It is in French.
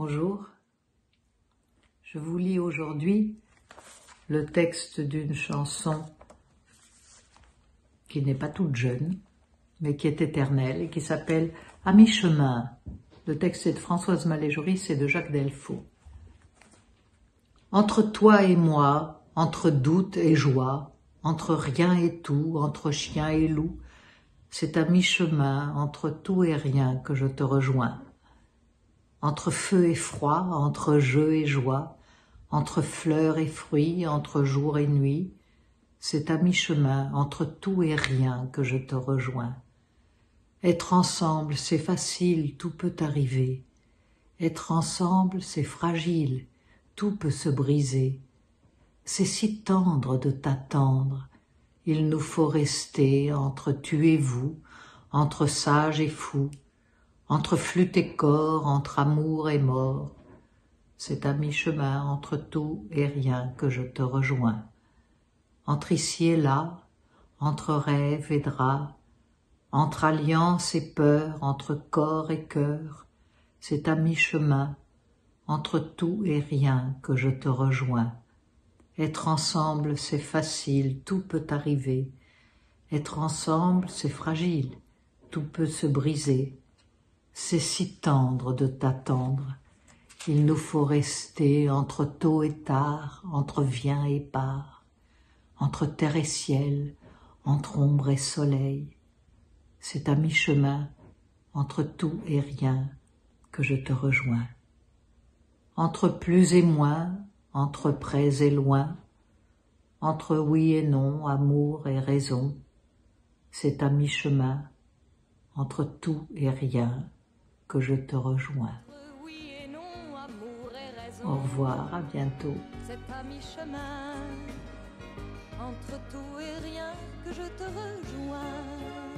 Bonjour, je vous lis aujourd'hui le texte d'une chanson qui n'est pas toute jeune, mais qui est éternelle et qui s'appelle « À mi-chemin ». Le texte est de Françoise Mallet-Joris et de Jacques Delfau. Entre toi et moi, entre doute et joie, entre rien et tout, entre chien et loup, c'est à mi-chemin entre tout et rien que je te rejoins. Entre feu et froid, entre jeu et joie, entre fleurs et fruits, entre jour et nuit, c'est à mi-chemin entre tout et rien que je te rejoins. Être ensemble, c'est facile, tout peut arriver. Être ensemble, c'est fragile, tout peut se briser. C'est si tendre de t'attendre, il nous faut rester entre tu et vous, entre sage et fou, entre flûte et corps, entre amour et mort, c'est à mi-chemin entre tout et rien que je te rejoins. Entre ici et là, entre rêve et drap, entre alliance et peur, entre corps et cœur, c'est à mi-chemin entre tout et rien que je te rejoins. Être ensemble, c'est facile, tout peut arriver. Être ensemble, c'est fragile, tout peut se briser. C'est si tendre de t'attendre, il nous faut rester entre tôt et tard, entre viens et part, entre terre et ciel, entre ombre et soleil. C'est à mi-chemin, entre tout et rien, que je te rejoins. Entre plus et moins, entre près et loin, entre oui et non, amour et raison, c'est à mi-chemin, entre tout et rien, que je te rejoins. Oui et non, amour et raison. Au revoir, à bientôt. C'est à mi-chemin, entre tout et rien que je te rejoins.